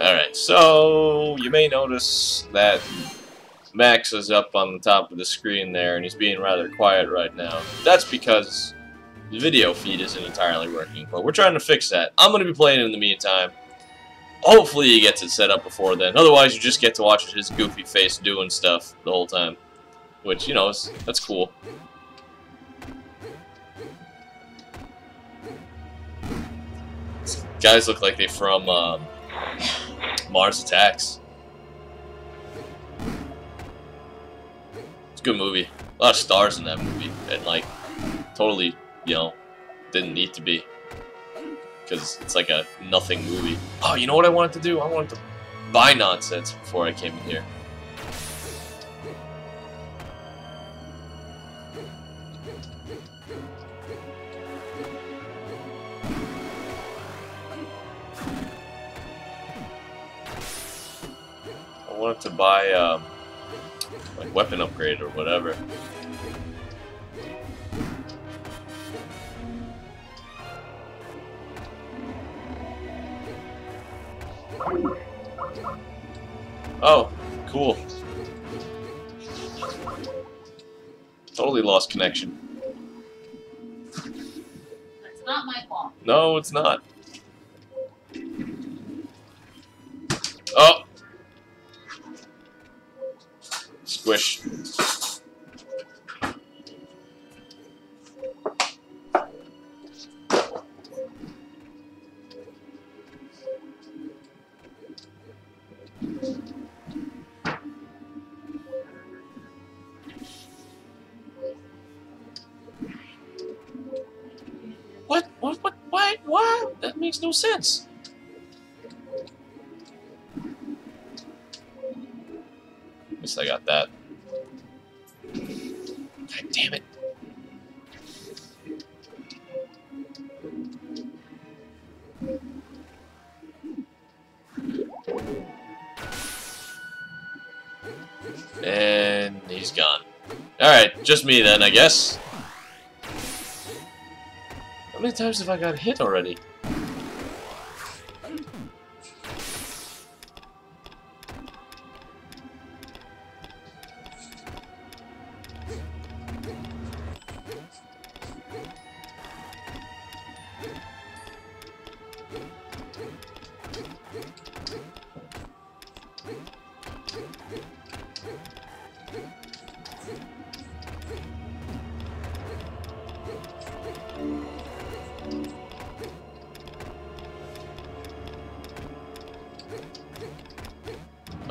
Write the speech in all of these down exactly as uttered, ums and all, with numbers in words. Alright, so you may notice that Max is up on the top of the screen there, and he's being rather quiet right now. That's because the video feed isn't entirely working, but we're trying to fix that. I'm going to be playing in the meantime. Hopefully he gets it set up before then. Otherwise, you just get to watch his goofy face doing stuff the whole time. Which, you know, is, that's cool. These guys look like they're from um, Mars Attacks. It's a good movie. A lot of stars in that movie. And, like, totally, you know, didn't need to be. Because it's like a nothing movie. Oh, you know what I wanted to do? I wanted to buy nonsense before I came in here. I wanted to buy, um, like, weapon upgrade or whatever. Oh, cool. Totally lost connection. It's not my fault. No, it's not. Oh! Squish. What? What? What? Why? Why? That makes no sense. At least I got that. God damn it. And he's gone. Alright, just me then, I guess. How many times have I got hit already?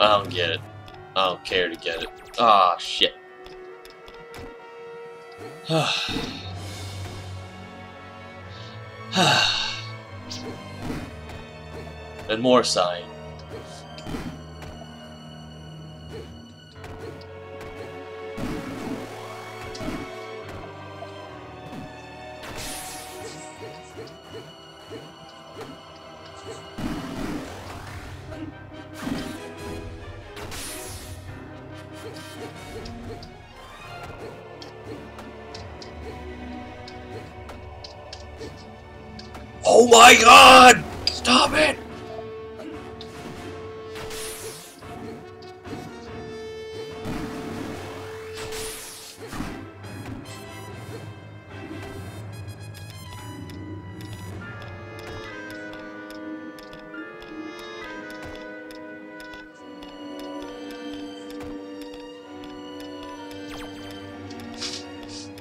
I don't get it. I don't care to get it. Ah, oh, shit. And more sighing. Oh my God! Stop it!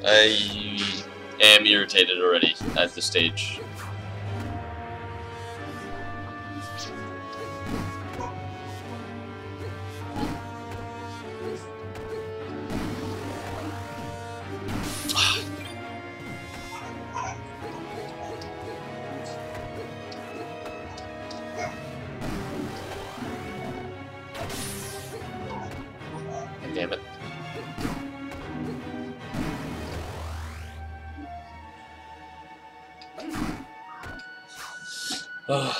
I am irritated already at this stage. Damn it. Oh.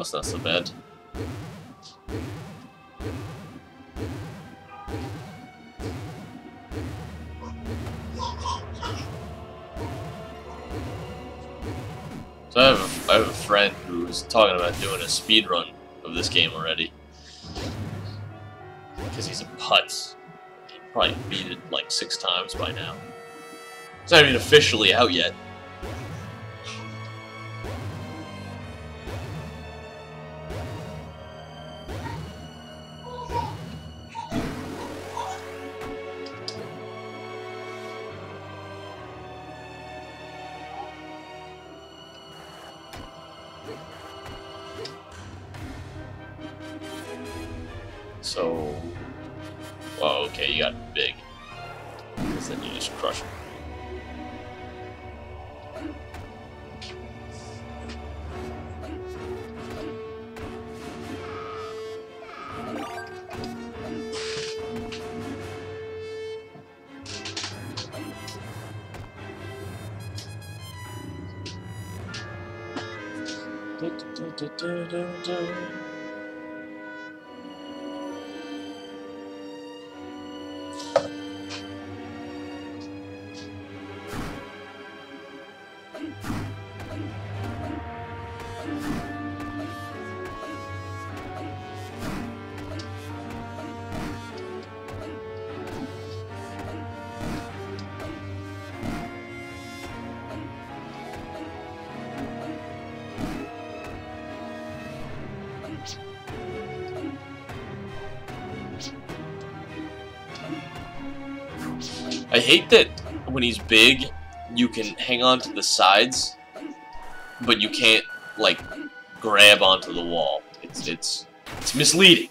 that's not so bad. So I have a, I have a friend who was talking about doing a speed run of this game already, because he's a putz. He probably beat it like six times by now. It's not even officially out yet. So, well, okay, you got big, because then you just crush them. I hate that when he's big, you can hang on to the sides, but you can't, like, grab onto the wall. It's, it's, it's misleading.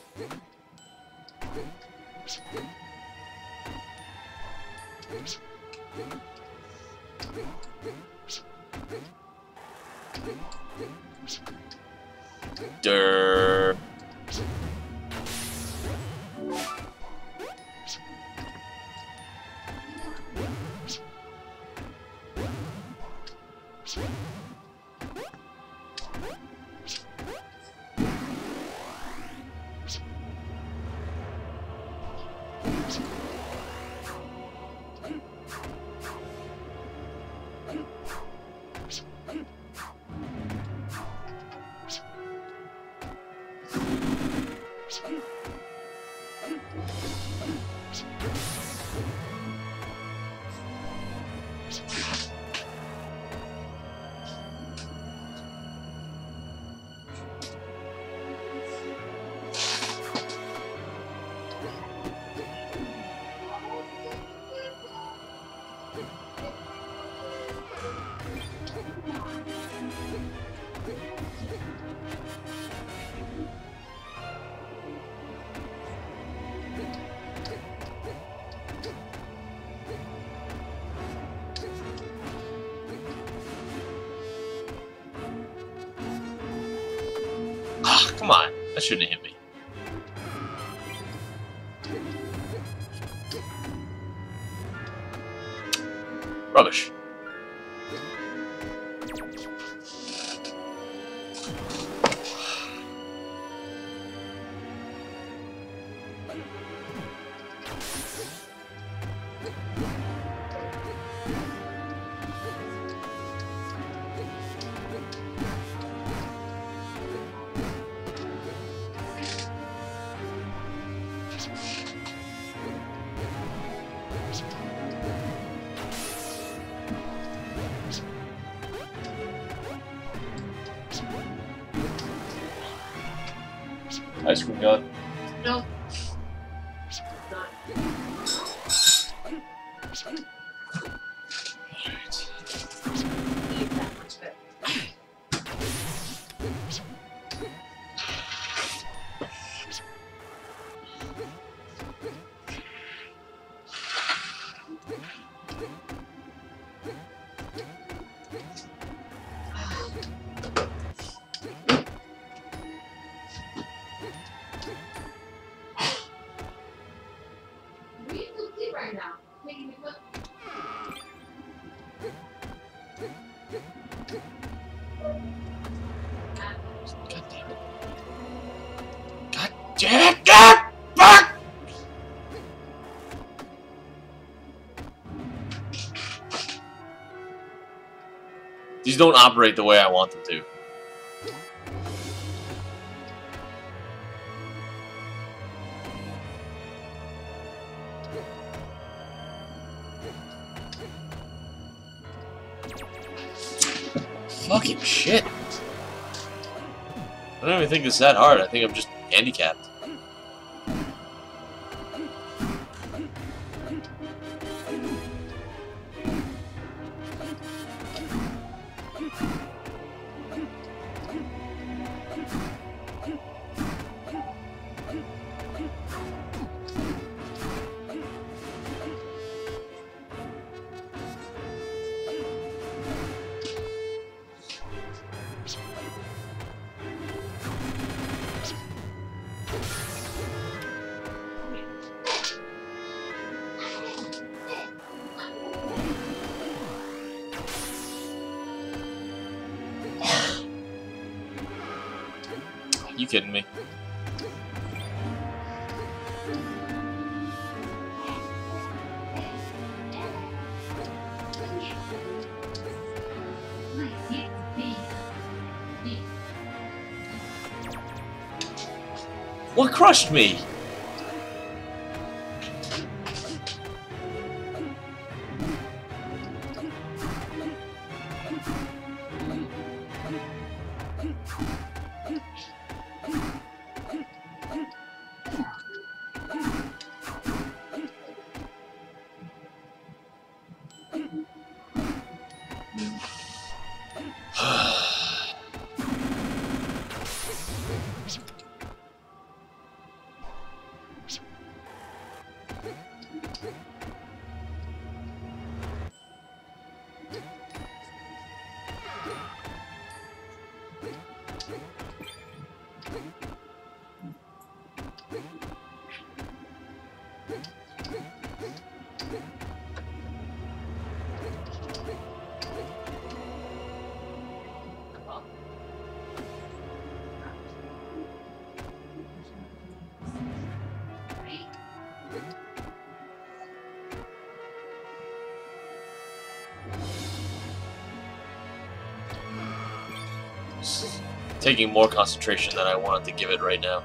Durr. Come on, that shouldn't have hit me. Rubbish. Ice cream gun. No. Not. Alright. God damn it. These don't operate the way I want them to. Fucking shit. I don't even think it's that hard. I think I'm just handicapped. You kidding me? What crushed me? Taking more concentration than I wanted to give it right now.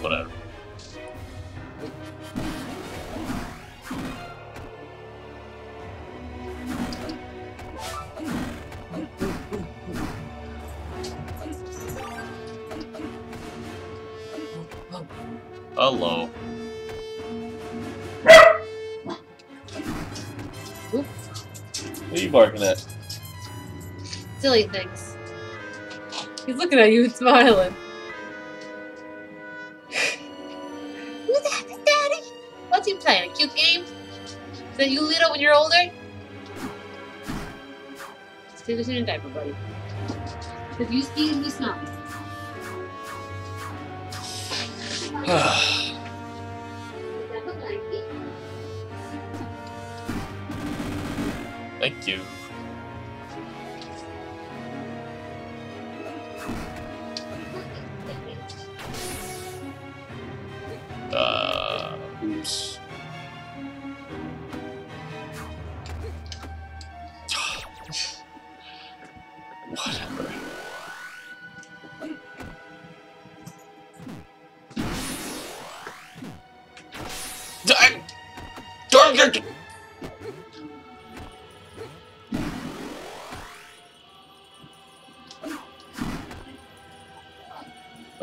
Whatever. Hello. Oops. What are you barking at? Silly things. He's looking at you and smiling. Who the heck is Daddy? What's he playing? A cute game? That you little when you're older? Stick us in a diaper, buddy. If you see him, you smell. Thank you. Uh, oops. Whatever.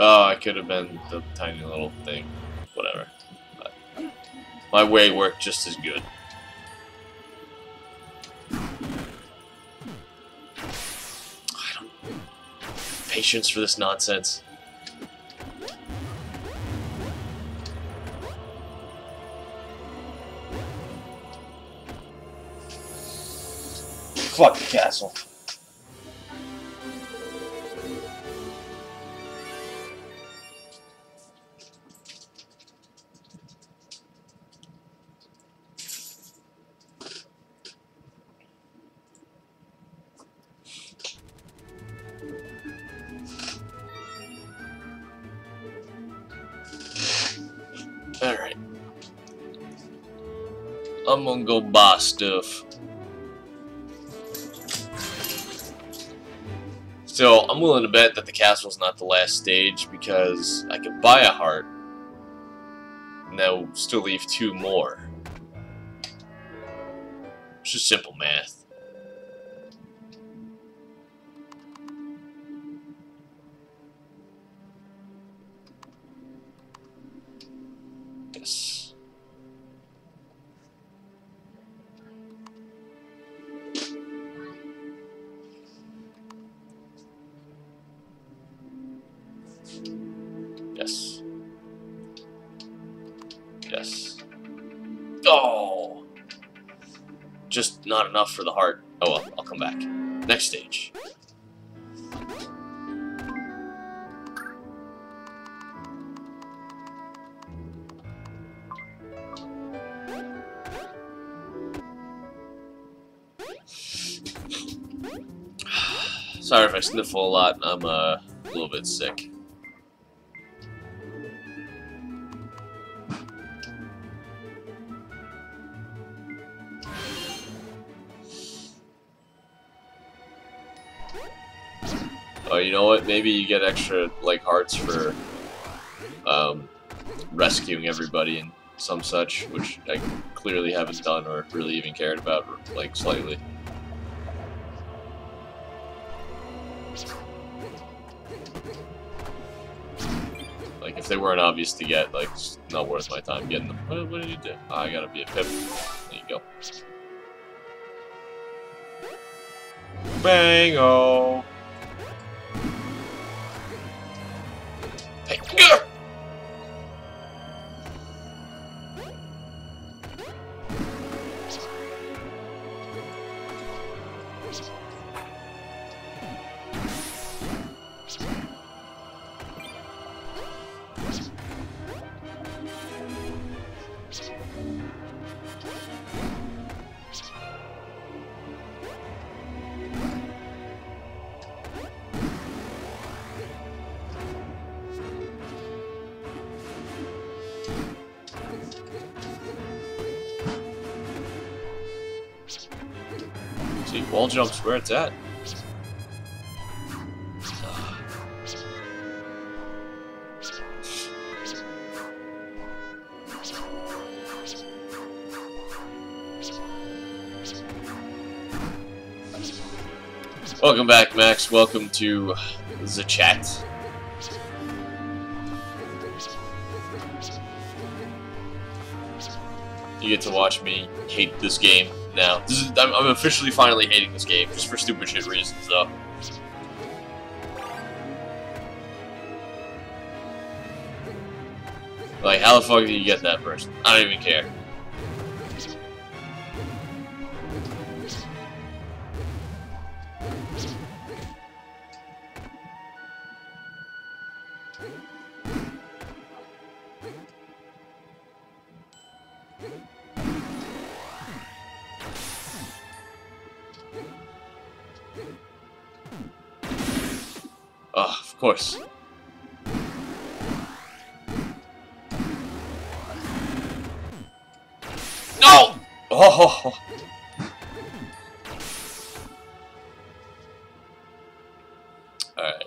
Oh, I could have been the tiny little thing. Whatever. But my way worked just as good. I don't have patience for this nonsense. Fuck the castle. I'm gonna go buy stuff. So I'm willing to bet that the castle's not the last stage, because I could buy a heart and that will still leave two more. It's just simple math. Yes. Yes. Yes. Oh! Just not enough for the heart. Oh well, I'll come back. Next stage. Sorry if I sniffle a lot. I'm uh, a little bit sick. Oh, you know what? Maybe you get extra, like, hearts for um, rescuing everybody and some such, which I clearly haven't done or really even cared about, like, slightly. Like, if they weren't obvious to get, like, it's not worth my time getting them. What, what did you do? Oh, I gotta be a Pip. There you go. Bang-o! See, wall jump's where it's at. Welcome back, Max. Welcome to the chat. You get to watch me hate this game. Now, this is, I'm, I'm officially finally hating this game, just for stupid shit reasons, though. Like, how the fuck did you get that person? I don't even care. Oh, of course. No! Oh! Alright.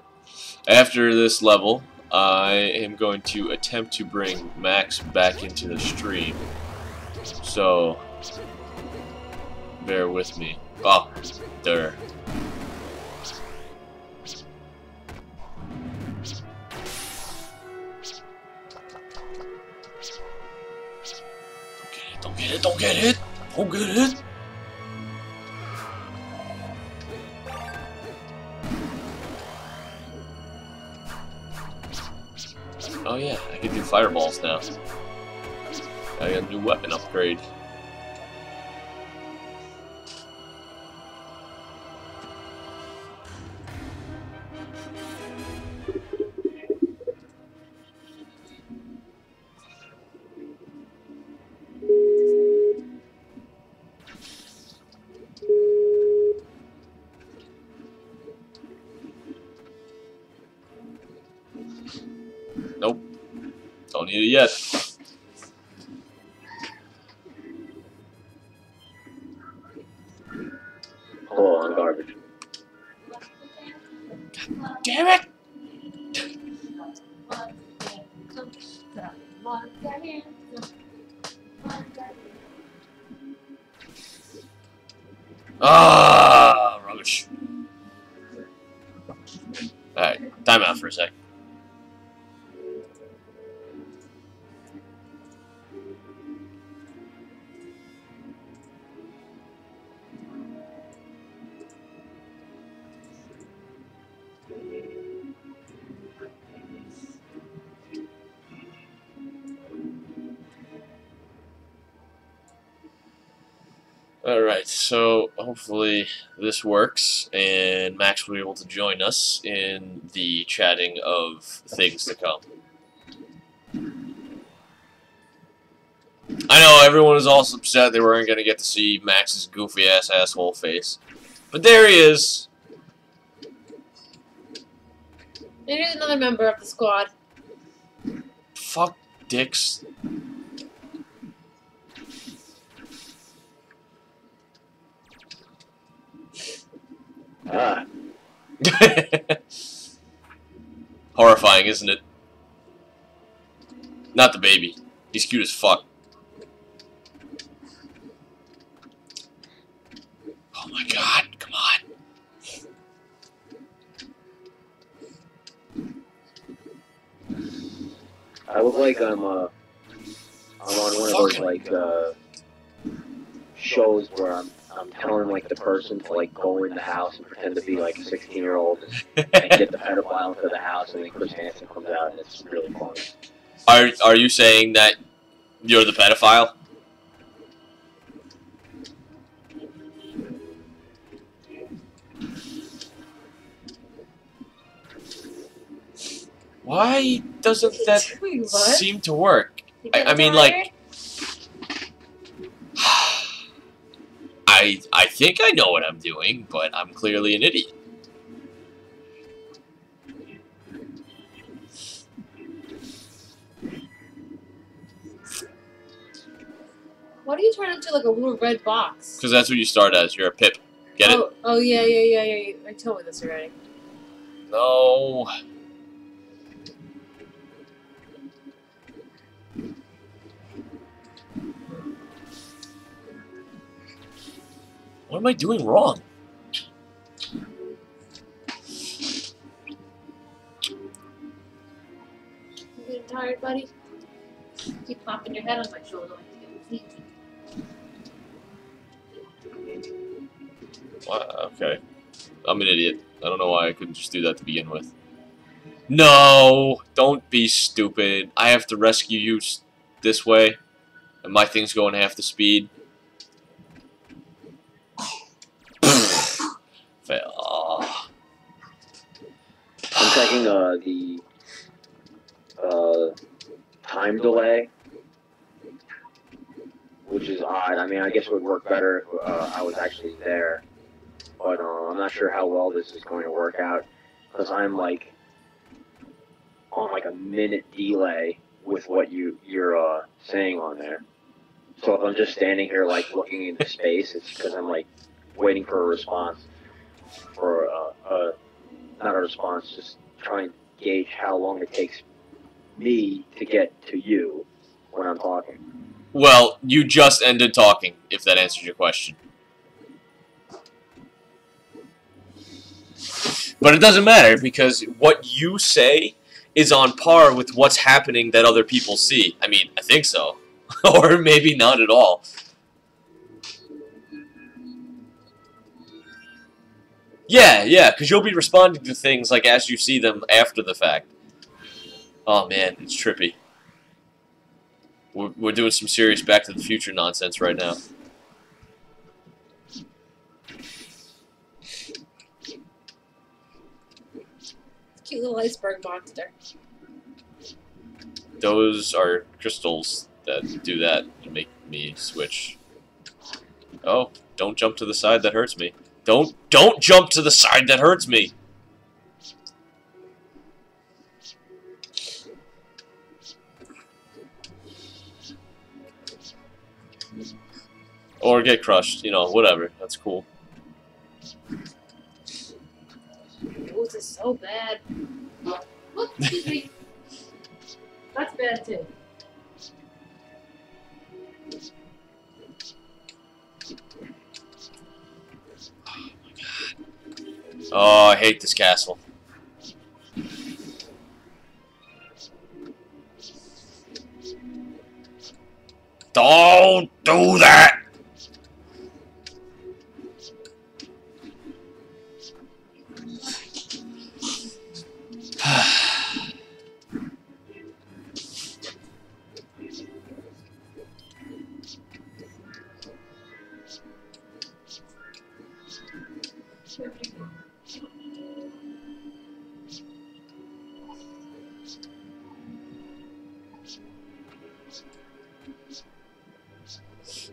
After this level, I am going to attempt to bring Max back into the stream. So, bear with me. Oh, there. Don't get hit! Don't get hit! Oh yeah, I can do fireballs now. I got a new weapon upgrade. Yet. garbage. God damn it! Ah, rubbish. Alright, time out for a sec. Alright, so hopefully this works, and Max will be able to join us in the chatting of things to come. I know everyone is also upset they weren't going to get to see Max's goofy-ass asshole face, but there he is! There's another member of the squad. Fuck dicks. Ah. Horrifying, isn't it? Not the baby. He's cute as fuck. Oh my god, come on. I look like I'm, uh, I'm on one of those, like, uh, shows where I'm I'm telling, like, the person to, like, go in the house and pretend to be, like, a sixteen-year-old and get the pedophile into the house, and then Chris Hansen comes out, and it's really funny. Are, are you saying that you're the pedophile? Why doesn't that seem to work? I, I mean, like... I, I think I know what I'm doing, but I'm clearly an idiot. Why do you turn into like a little red box? Because that's what you start as. You're a Pip. Get oh, it? Oh, yeah, yeah, yeah, yeah. I told you this already. No. What am I doing wrong? You getting tired, buddy? Keep popping your head on my shoulder like you wow, okay. I'm an idiot. I don't know why I couldn't just do that to begin with. No! Don't be stupid. I have to rescue you this way, and my thing's going half the speed. Oh. I'm checking uh, the uh, time delay, which is odd. I mean, I guess it would work better if uh, I was actually there, but uh, I'm not sure how well this is going to work out, because I'm like on like a minute delay with what you, you're uh, saying on there. So if I'm just standing here like looking into space, it's because I'm like waiting for a response. Or, uh, uh, not a response, just try and gauge how long it takes me to get to you when I'm talking. Well, you just ended talking, if that answers your question. But it doesn't matter, because what you say is on par with what's happening that other people see. I mean, I think so. Or maybe not at all. Yeah, yeah, because you'll be responding to things, like, as you see them after the fact. Oh, man, it's trippy. We're, we're doing some serious Back to the Future nonsense right now. Cute little iceberg monster. Those are crystals that do that and make me switch. Oh, don't jump to the side, that hurts me. Don't, don't jump to the side, that hurts me. Or get crushed, you know, whatever, that's cool. so bad. Look, excuse me. That's bad too. Oh my god. Oh, I hate this castle. Don't do that!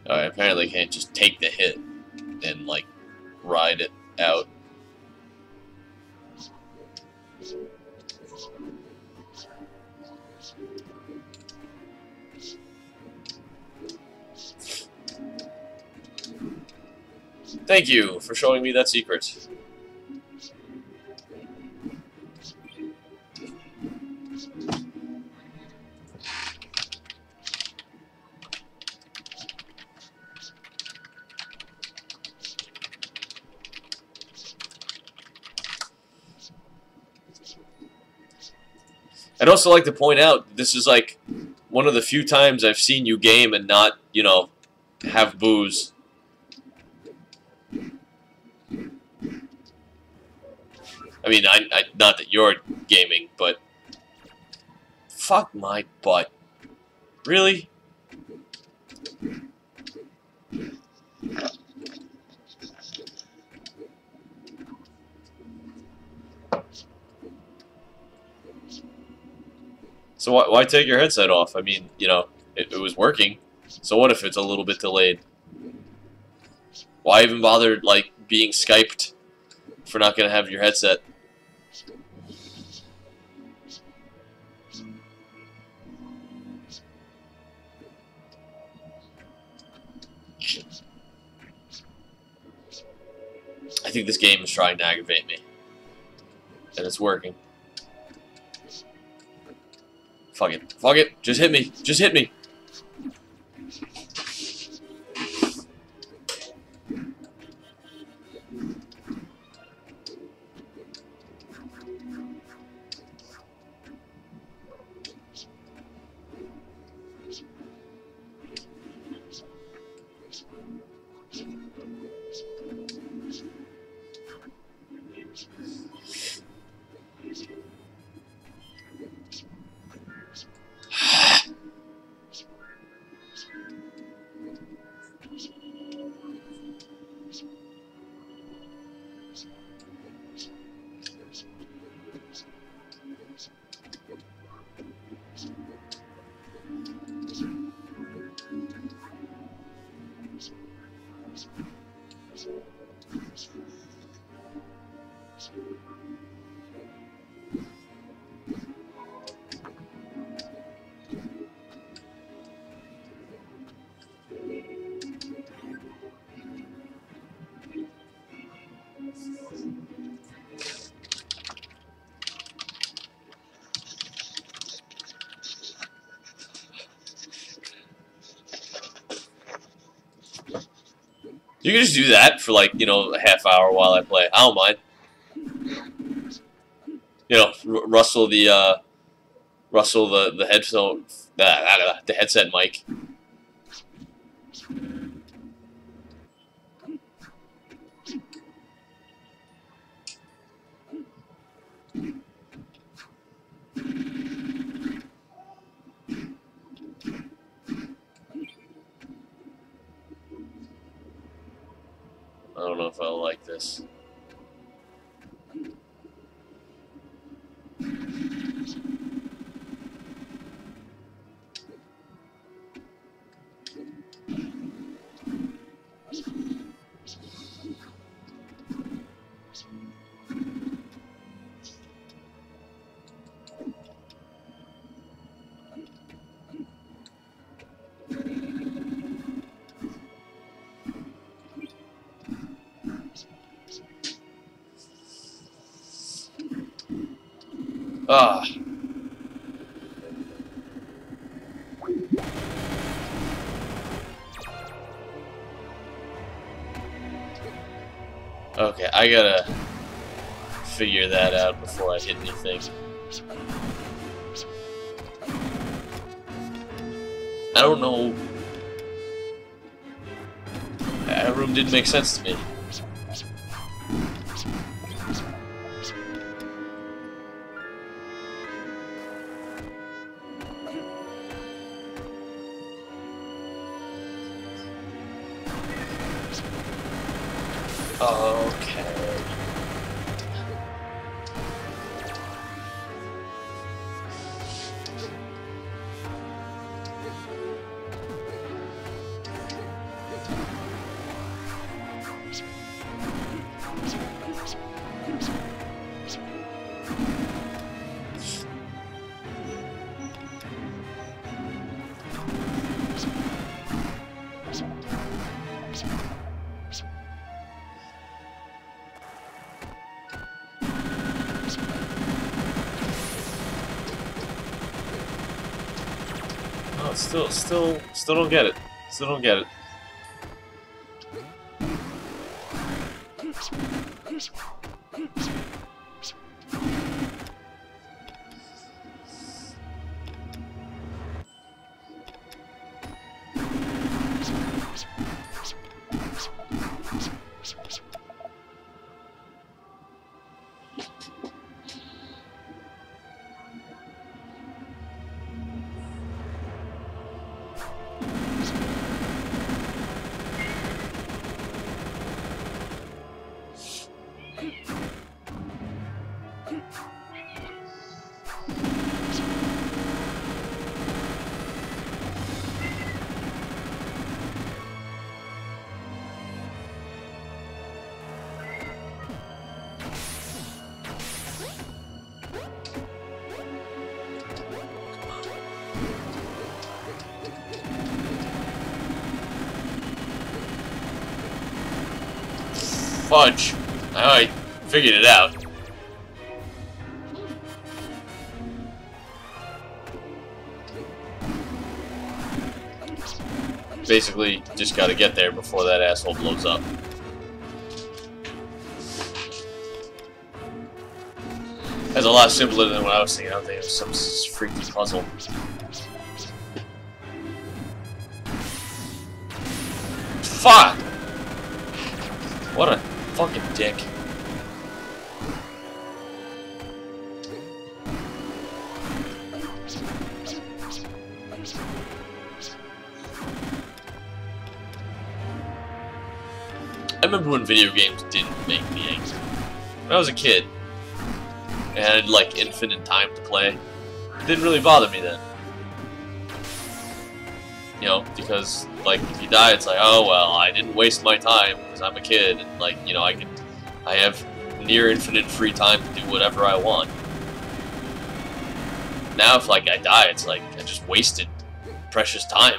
I apparently can't just take the hit and, like, ride it out. Thank you for showing me that secret. I'd also like to point out, this is like one of the few times I've seen you game and not, you know, have booze. I mean, I, I, not that you're gaming, but... Fuck my butt. Really? So why, why take your headset off? I mean, you know, it, it was working. So what if it's a little bit delayed? Why even bother, like, being Skyped if we're not going to have your headset? I think this game is trying to aggravate me. And it's working. Fuck it. Fuck it. Just hit me. Just hit me. You can just do that for, like, you know, a half hour while I play. I don't mind. You know, r rustle the uh, rustle the the headphone, uh, the headset mic. I don't know if I'll like this. Thank you. Ah. Okay, I gotta figure that out before I hit anything. I don't know. That room didn't make sense to me. Okay. Still, still, still don't get it. Still don't get it. Fudge. I figured it out. Basically, just gotta get there before that asshole blows up. That's a lot simpler than what I was thinking. I don't think it was some freaky puzzle. Fuck! What a fucking dick. I remember when video games didn't make me angry. When I was a kid, and I had like infinite time to play, it didn't really bother me then. You know, because, like, if you die, it's like, oh, well, I didn't waste my time because I'm a kid. And, like, you know, I can, I have near infinite free time to do whatever I want. Now, if, like, I die, it's like, I just wasted precious time.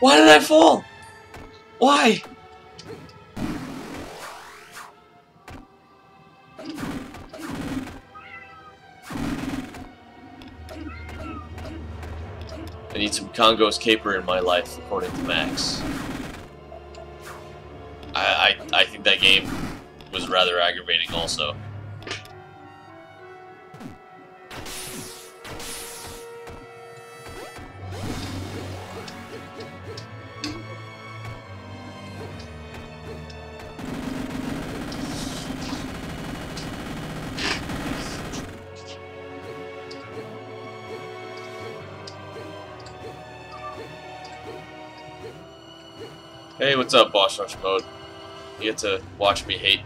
Why did I fall? Why? I need some Congo's Caper in my life, according to Max. I, I, I think that game was rather aggravating also. Hey, what's up, Boss Rush Mode? You get to watch me hate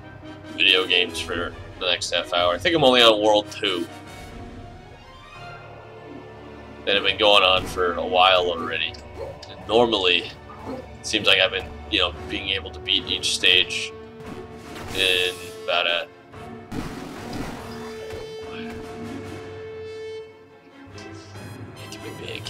video games for the next half hour. I think I'm only on World two. Uh, that have been going on for a while already. And normally, it seems like I've been, you know, being able to beat each stage in about a... It can be big.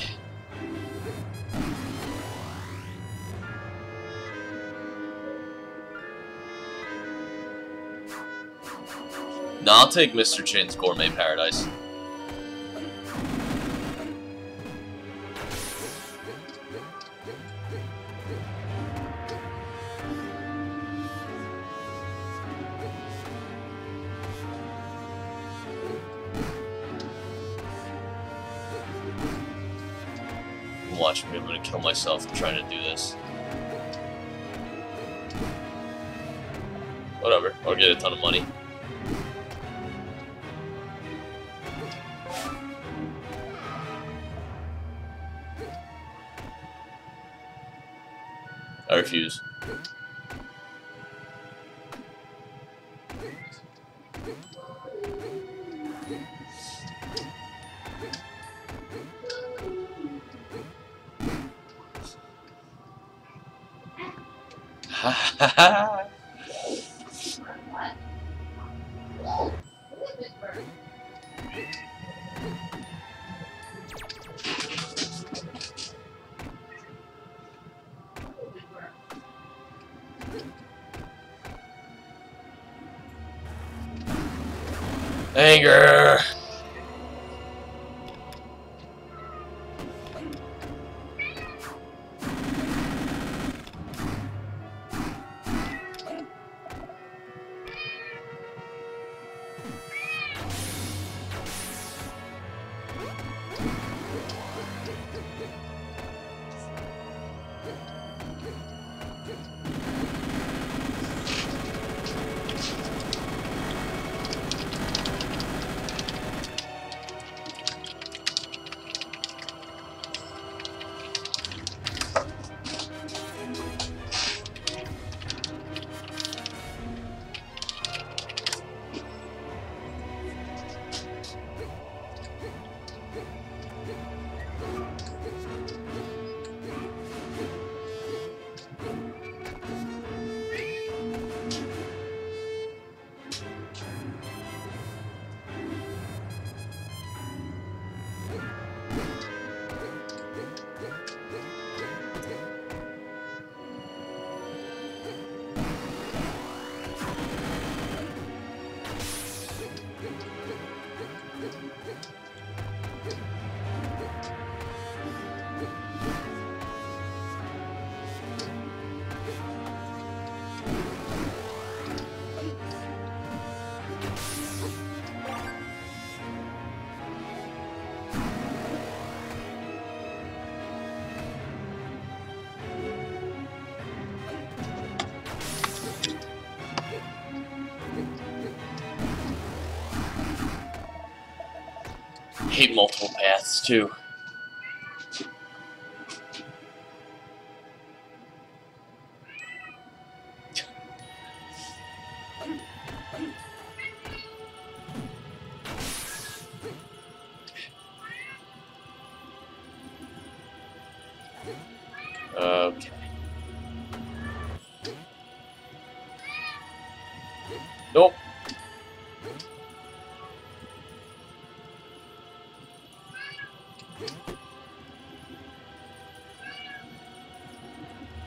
No, I'll take Mister Chin's Gourmet Paradise. Watch me, I'm gonna kill myself trying to do this. Whatever, I'll get a ton of money. I refuse. Ha Anger. I hate multiple paths too. Okay. Nope.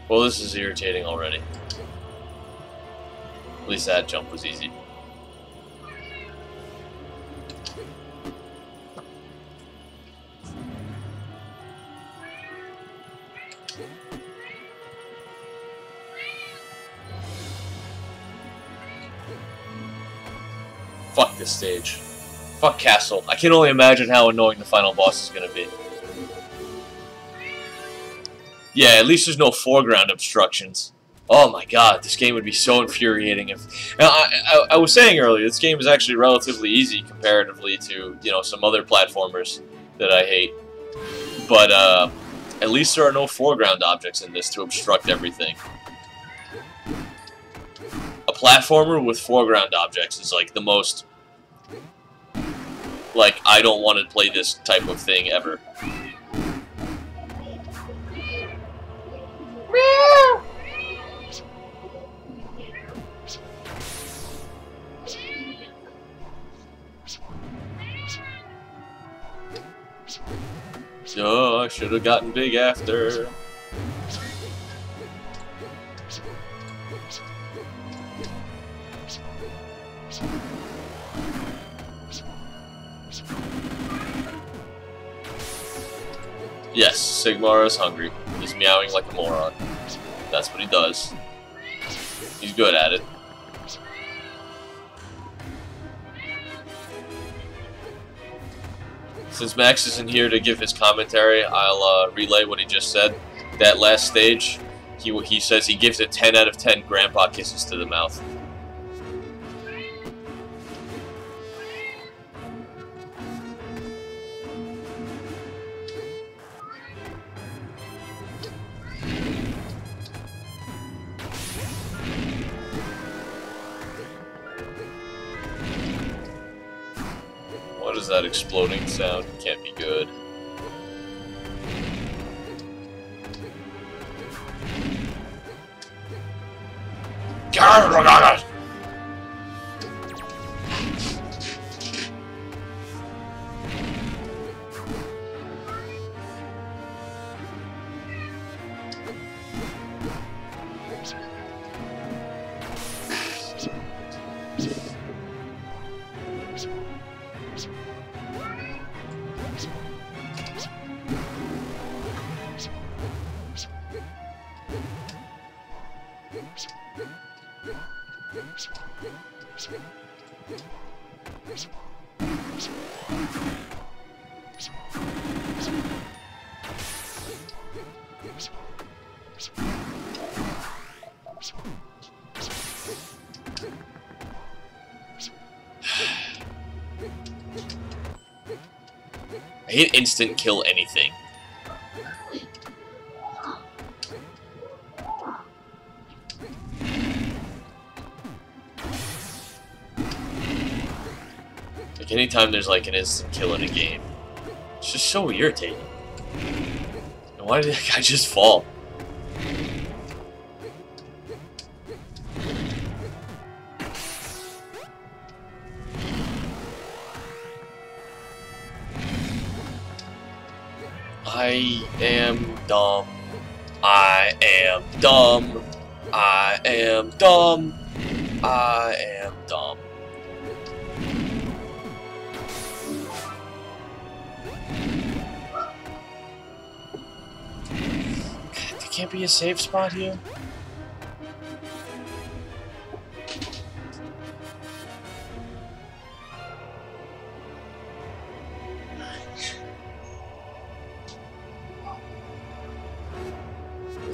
Well, this is irritating already. At least that jump was easy. Fuck this stage. Fuck Castle. I can only imagine how annoying the final boss is gonna be. Yeah, at least there's no foreground obstructions. Oh my god, this game would be so infuriating if... Now, I, I, I was saying earlier, this game is actually relatively easy comparatively to, you know, some other platformers that I hate. But, uh, at least there are no foreground objects in this to obstruct everything. A platformer with foreground objects is, like, the most... Like, I don't want to play this type of thing ever. Oh, I should have gotten big after. Yes, Sigmar is hungry. He's meowing like a moron. That's what he does. He's good at it. Since Max isn't here to give his commentary, I'll uh, relay what he just said. That last stage, he he says he gives it ten out of ten grandpa kisses to the mouth. What is that exploding sound? It can't be good. I hit instant kill anything. Like anytime there's like an instant kill in a game, it's just so irritating. And why did that guy just fall? I am dumb. I am dumb. I am dumb. I am dumb. God, there can't be a safe spot here.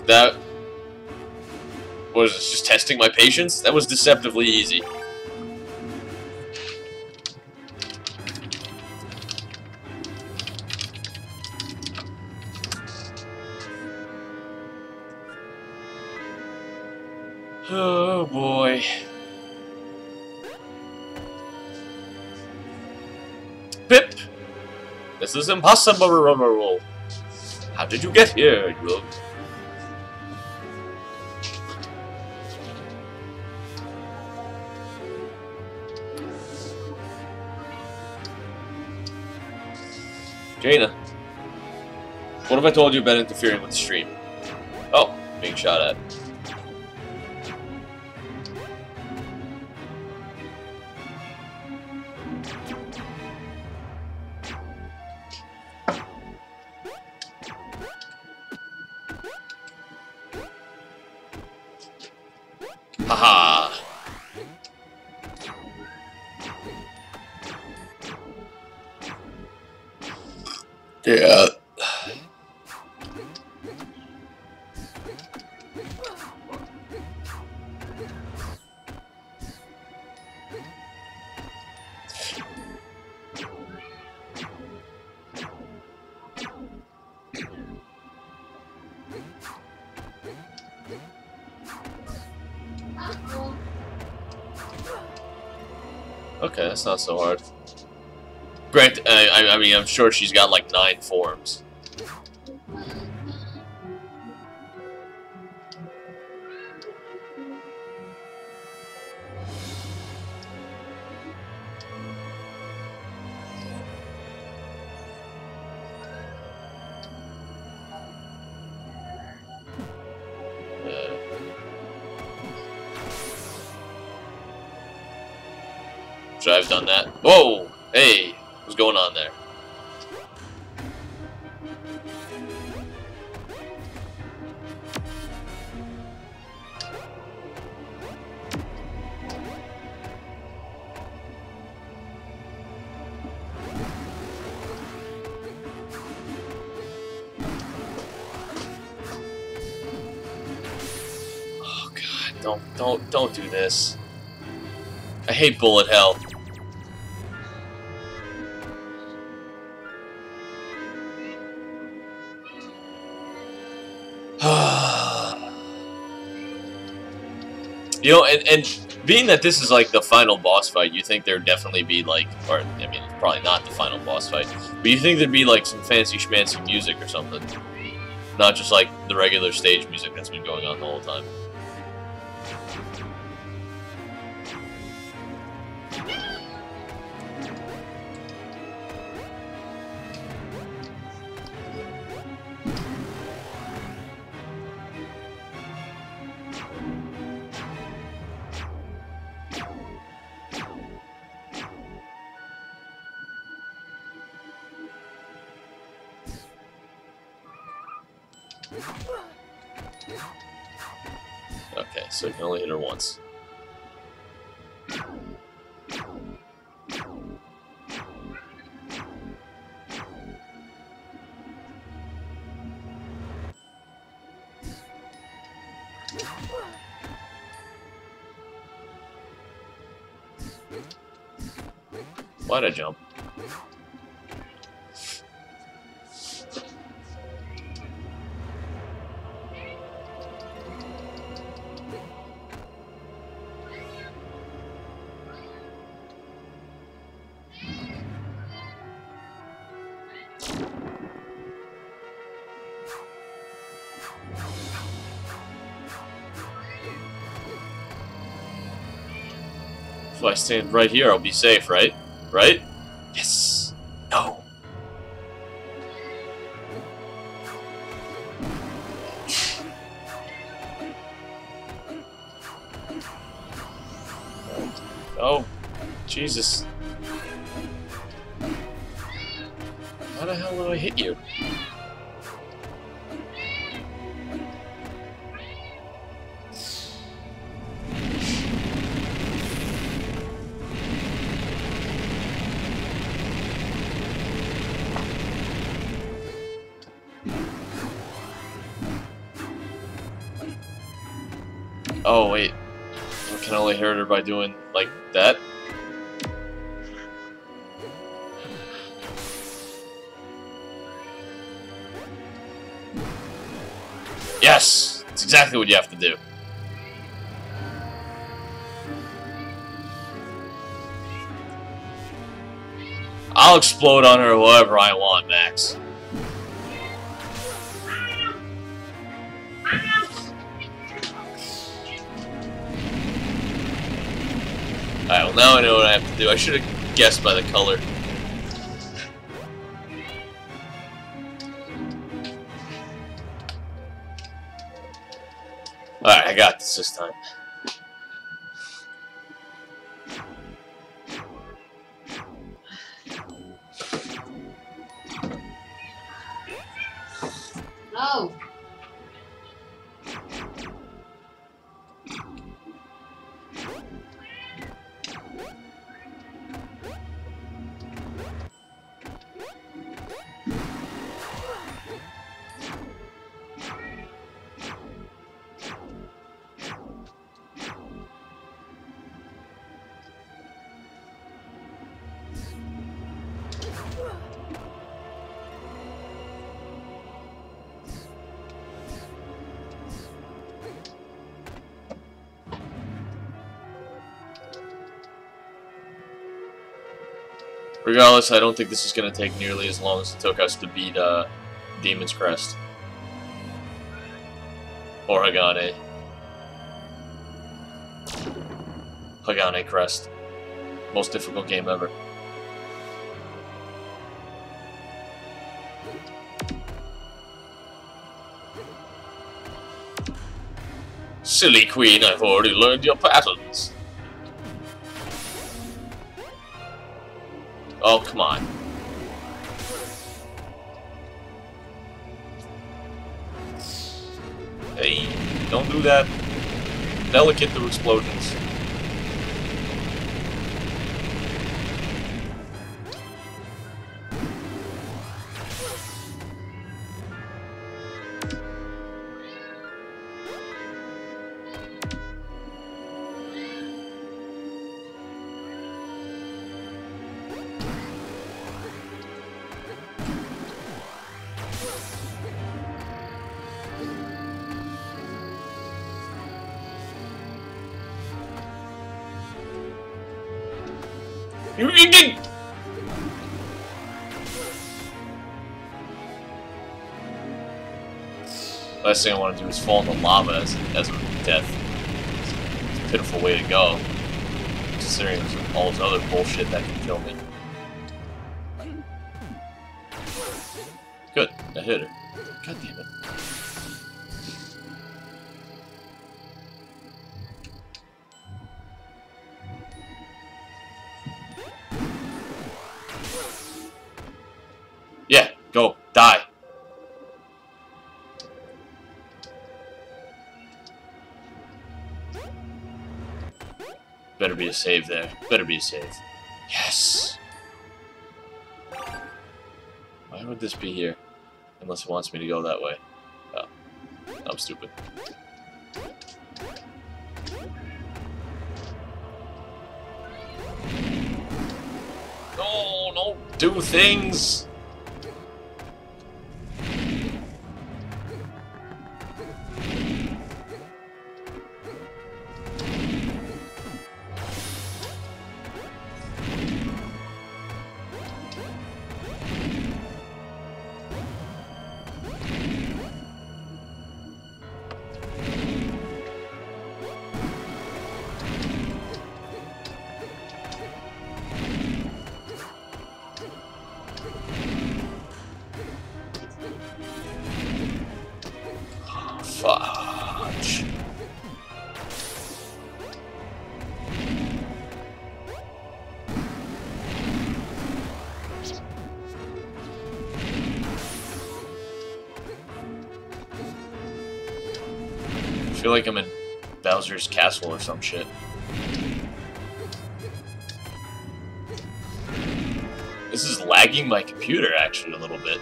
That was just testing my patience? That was deceptively easy. Oh boy. Pip! This is impossible. How did you get here, you? Jaina, what have I told you about interfering with the stream? Oh, being shot at. Haha. Yeah. Okay, that's not so hard. Granted, I, I mean, I'm sure she's got like nine forms. Should I have done that? Whoa! Hey! What's going on there? Don't, don't, don't do this. I hate bullet hell. You know, and, and being that this is like the final boss fight, you think there'd definitely be like, or, I mean, it's probably not the final boss fight, but you think there'd be like some fancy schmancy music or something. Not just like the regular stage music that's been going on the whole time. Okay, so you can only hit her once. Why'd I jump? If I stand right here, I'll be safe, right? Right? Yes! No! Oh, Jesus. How the hell did I hit you? Oh wait, I can only hurt her by doing like that? Yes! That's exactly what you have to do. I'll explode on her however I want, Max. Alright, well now I know what I have to do. I should have guessed by the color. Alright, I got this this time. No! Regardless, I don't think this is going to take nearly as long as it took us to beat uh, Demon's Crest. Or Hagane. Hagane Crest. Most difficult game ever. Silly queen, I've already learned your patterns. Oh, come on. Hey, don't do that. Delicate through explosions. Last thing I want to do is fall into lava as, as a death. It's a pitiful way to go, considering there's all this other bullshit that can kill me. Good, I hit her. God damn it. Better be a save there. Better be a save. Yes! Why would this be here? Unless it wants me to go that way. Oh. I'm stupid. No! Don't do things! I feel like I'm in Bowser's castle or some shit. This is lagging my computer actually a little bit.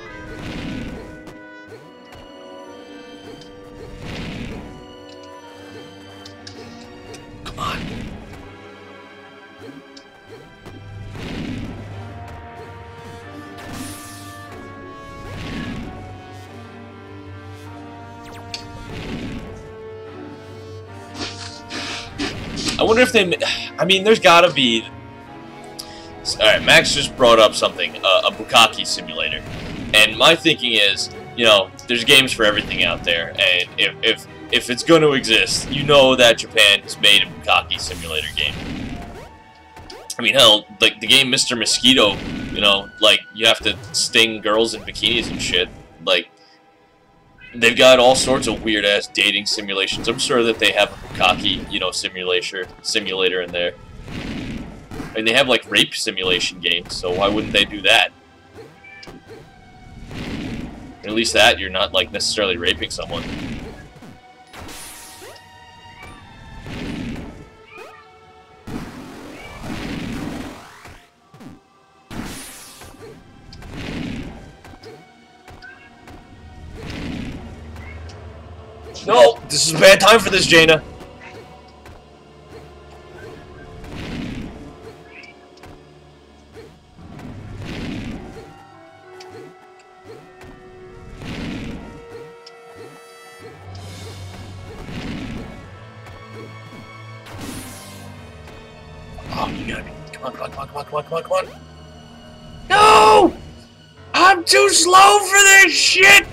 Come on. I wonder if they... I mean, there's gotta be... Alright, Max just brought up something. Uh, a Bukkake simulator. And my thinking is, you know, there's games for everything out there. And if if, if it's going to exist, you know that Japan has made a Bukkake simulator game. I mean, hell, like, the game Mister Mosquito, you know, like, you have to sting girls in bikinis and shit. Like, they've got all sorts of weird-ass dating simulations. I'm sure that they have a Bukkake, you know, simulator, simulator in there. And they have, like, rape simulation games, so why wouldn't they do that? At least that, you're not, like, necessarily raping someone. No! This is a bad time for this, Jaina! Oh, you gotta be... Come on, come on, come on, come on, come on, come on, come on! No! I'm too slow for this shit!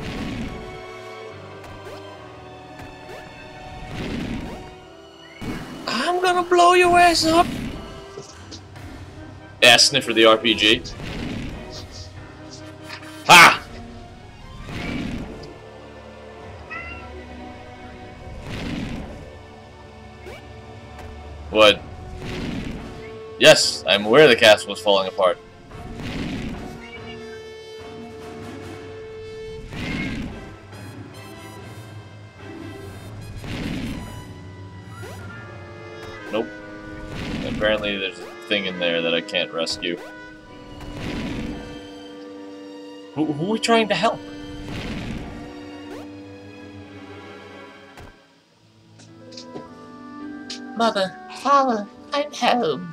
Gonna blow your ass up. Ass sniffer the R P G. Ha! What? Yes, I'm aware the castle is falling apart. apparently there's a thing in there that I can't rescue. Who, who are we trying to help? Mother, Father, I'm home.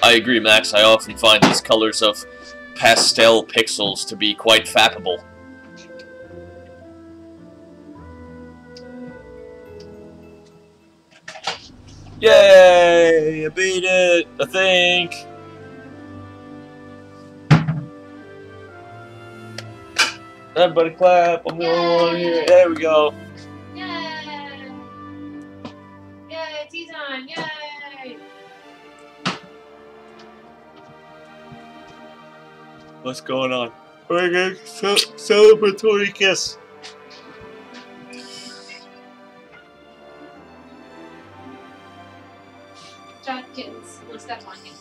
I agree, Max. I often find these colors of pastel pixels to be quite fappable. Yay! I beat it, I think. Everybody clap. I'm the only one here. There we go. Yay! Yay! Tea time! Yay! What's going on? We're gonna ce- celebratory kiss. Kittens, one step on him.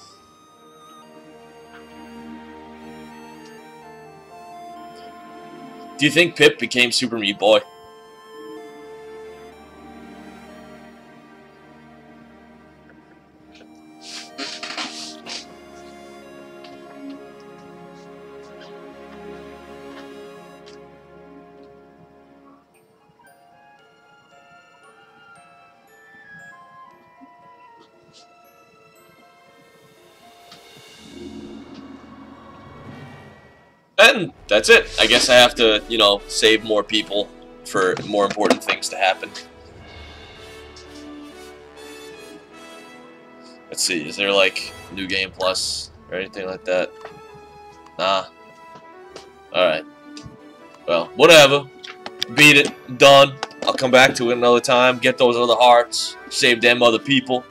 Do you think Pip became Super Meat Boy? And that's it. I guess I have to, you know, save more people for more important things to happen. Let's see, is there like New Game Plus or anything like that? Nah. Alright. Well, whatever. Beat it. Done. I'll come back to it another time. Get those other hearts. Save them other people.